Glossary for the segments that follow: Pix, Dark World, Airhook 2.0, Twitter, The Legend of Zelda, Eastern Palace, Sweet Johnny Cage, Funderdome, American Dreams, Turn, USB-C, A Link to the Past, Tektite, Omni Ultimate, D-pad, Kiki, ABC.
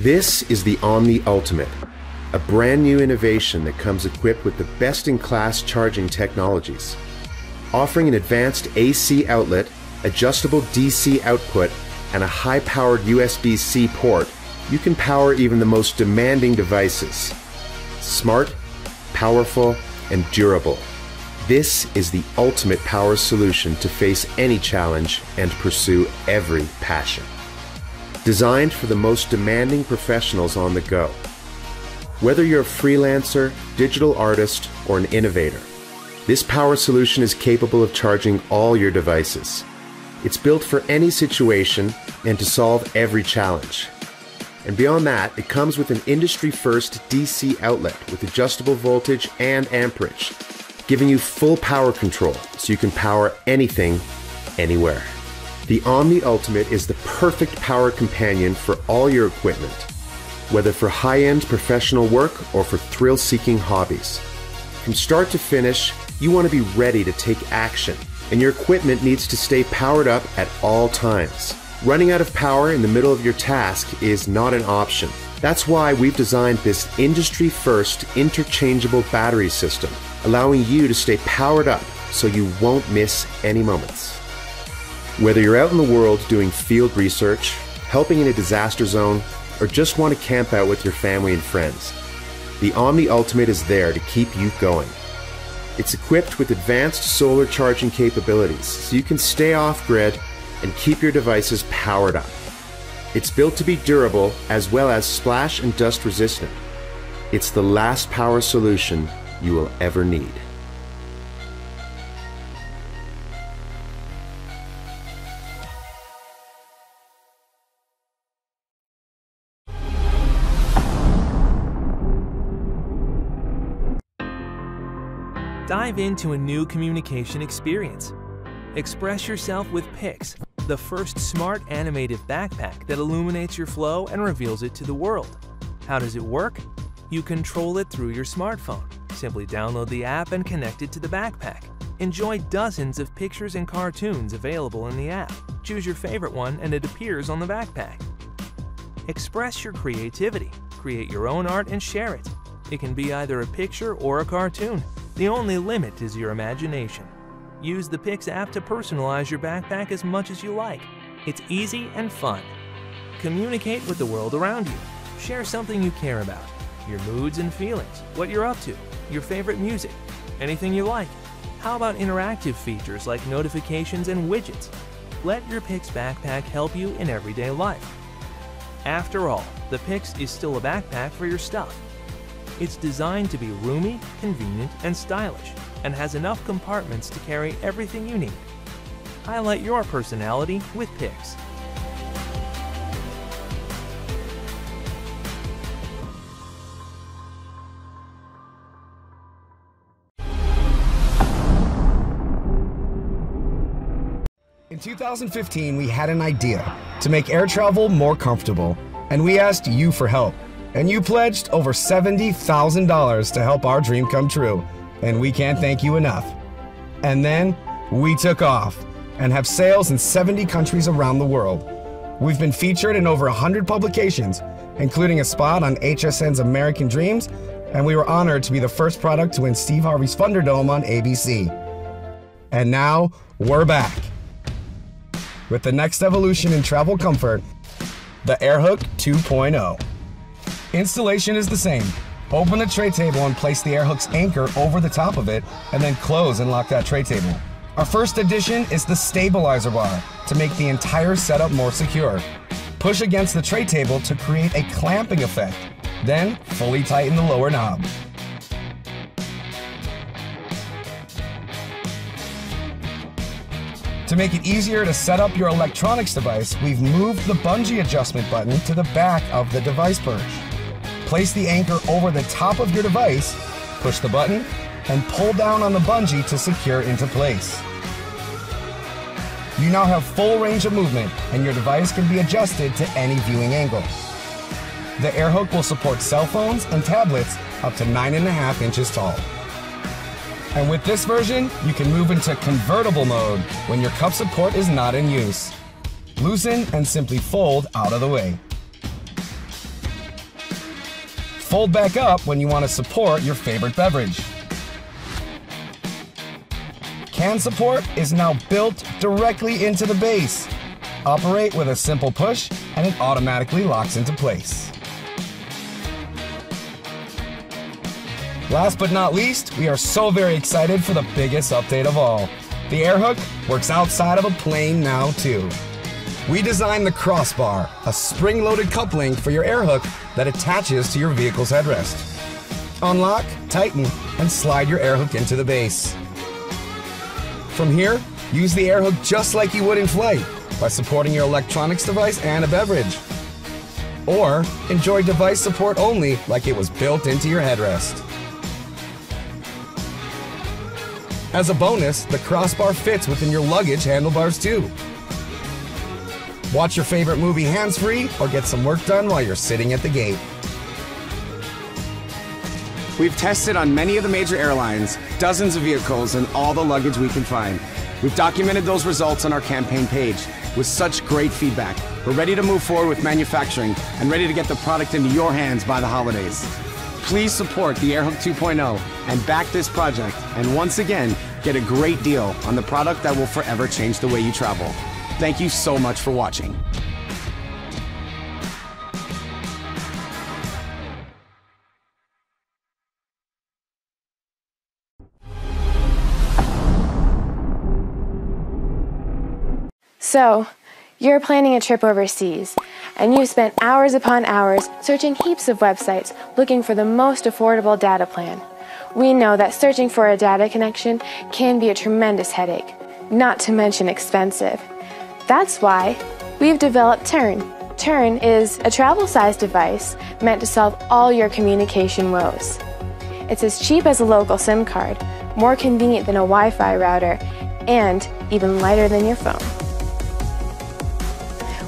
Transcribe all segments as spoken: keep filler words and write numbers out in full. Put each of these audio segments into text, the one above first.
This is the Omni Ultimate, a brand new innovation that comes equipped with the best-in-class charging technologies. Offering an advanced A C outlet, adjustable D C output, and a high-powered U S B C port, you can power even the most demanding devices. Smart, powerful, and durable. This is the ultimate power solution to face any challenge and pursue every passion. Designed for the most demanding professionals on the go. Whether you're a freelancer, digital artist, or an innovator, this power solution is capable of charging all your devices. It's built for any situation and to solve every challenge. And beyond that, it comes with an industry-first D C outlet with adjustable voltage and amperage, giving you full power control so you can power anything, anywhere. The Omni Ultimate is the perfect power companion for all your equipment, whether for high-end professional work or for thrill-seeking hobbies. From start to finish, you want to be ready to take action, and your equipment needs to stay powered up at all times. Running out of power in the middle of your task is not an option. That's why we've designed this industry-first interchangeable battery system, allowing you to stay powered up so you won't miss any moments. Whether you're out in the world doing field research, helping in a disaster zone, or just want to camp out with your family and friends, the Omni Ultimate is there to keep you going. It's equipped with advanced solar charging capabilities so you can stay off-grid and keep your devices powered up. It's built to be durable as well as splash and dust resistant. It's the last power solution you will ever need. Dive into a new communication experience. Express yourself with Pix, the first smart animated backpack that illuminates your flow and reveals it to the world. How does it work? You control it through your smartphone. Simply download the app and connect it to the backpack. Enjoy dozens of pictures and cartoons available in the app. Choose your favorite one and it appears on the backpack. Express your creativity. Create your own art and share it. It can be either a picture or a cartoon. The only limit is your imagination. Use the Pix app to personalize your backpack as much as you like. It's easy and fun. Communicate with the world around you. Share something you care about, your moods and feelings, what you're up to, your favorite music, anything you like. How about interactive features like notifications and widgets? Let your Pix backpack help you in everyday life. After all, the Pix is still a backpack for your stuff. It's designed to be roomy, convenient, and stylish, and has enough compartments to carry everything you need. Highlight your personality with Pix. In two thousand fifteen, we had an idea to make air travel more comfortable, and we asked you for help. And you pledged over seventy thousand dollars to help our dream come true, and we can't thank you enough. And then we took off and have sales in seventy countries around the world. We've been featured in over one hundred publications, including a spot on H S N's American Dreams, and we were honored to be the first product to win Steve Harvey's Funderdome on A B C. And now we're back with the next evolution in travel comfort, the Airhook two point oh. Installation is the same. Open the tray table and place the Airhook's anchor over the top of it, and then close and lock that tray table. Our first addition is the stabilizer bar to make the entire setup more secure. Push against the tray table to create a clamping effect, then fully tighten the lower knob. To make it easier to set up your electronics device, we've moved the bungee adjustment button to the back of the device perch. Place the anchor over the top of your device, push the button, and pull down on the bungee to secure into place. You now have full range of movement, and your device can be adjusted to any viewing angle. The Airhook will support cell phones and tablets up to nine and a half inches tall. And with this version, you can move into convertible mode when your cup support is not in use. Loosen and simply fold out of the way. fold back up when you want to support your favorite beverage. Can support is now built directly into the base. Operate with a simple push and it automatically locks into place. Last but not least, we are so very excited for the biggest update of all. The Airhook works outside of a plane now too. We designed the crossbar, a spring-loaded coupling for your Airhook that attaches to your vehicle's headrest. Unlock, tighten, and slide your Airhook into the base. From here, use the Airhook just like you would in flight by supporting your electronics device and a beverage. Or enjoy device support only like it was built into your headrest. As a bonus, the crossbar fits within your luggage handlebars too. Watch your favorite movie hands-free or get some work done while you're sitting at the gate. We've tested on many of the major airlines, dozens of vehicles, and all the luggage we can find. We've documented those results on our campaign page. With such great feedback, we're ready to move forward with manufacturing and ready to get the product into your hands by the holidays. Please support the Airhook two point oh and back this project, and once again, get a great deal on the product that will forever change the way you travel. Thank you so much for watching. So, you're planning a trip overseas, and you've spent hours upon hours searching heaps of websites looking for the most affordable data plan. We know that searching for a data connection can be a tremendous headache, not to mention expensive. That's why we've developed Turn. Turn is a travel-sized device meant to solve all your communication woes. It's as cheap as a local SIM card, more convenient than a Wi-Fi router, and even lighter than your phone.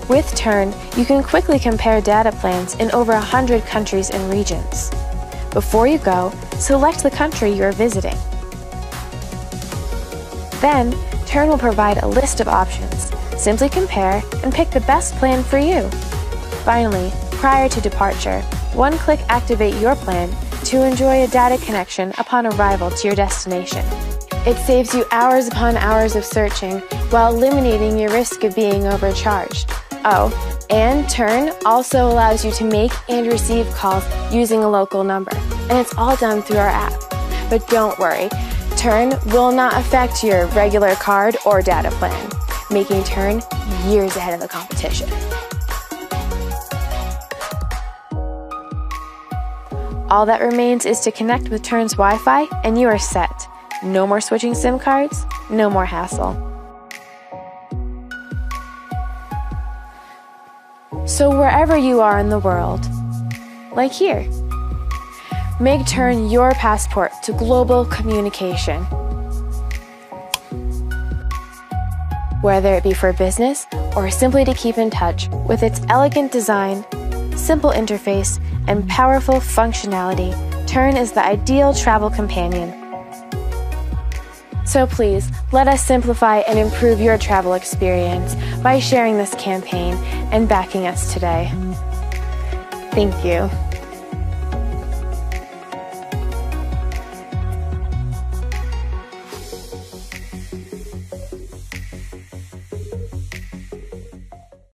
With Turn, you can quickly compare data plans in over one hundred countries and regions. Before you go, select the country you are visiting. Then, Turn will provide a list of options. Simply compare and pick the best plan for you. Finally, prior to departure, one-click activate your plan to enjoy a data connection upon arrival to your destination. It saves you hours upon hours of searching while eliminating your risk of being overcharged. Oh, and Turn also allows you to make and receive calls using a local number, and it's all done through our app. But don't worry, Turn will not affect your regular card or data plan, making Turn years ahead of the competition. All that remains is to connect with Turn's Wi-Fi, and you are set. No more switching SIM cards, no more hassle. So wherever you are in the world, like here, make Turn your passport to global communication. Whether it be for business or simply to keep in touch, with its elegant design, simple interface, and powerful functionality, Turn is the ideal travel companion. So please, let us simplify and improve your travel experience by sharing this campaign and backing us today. Thank you.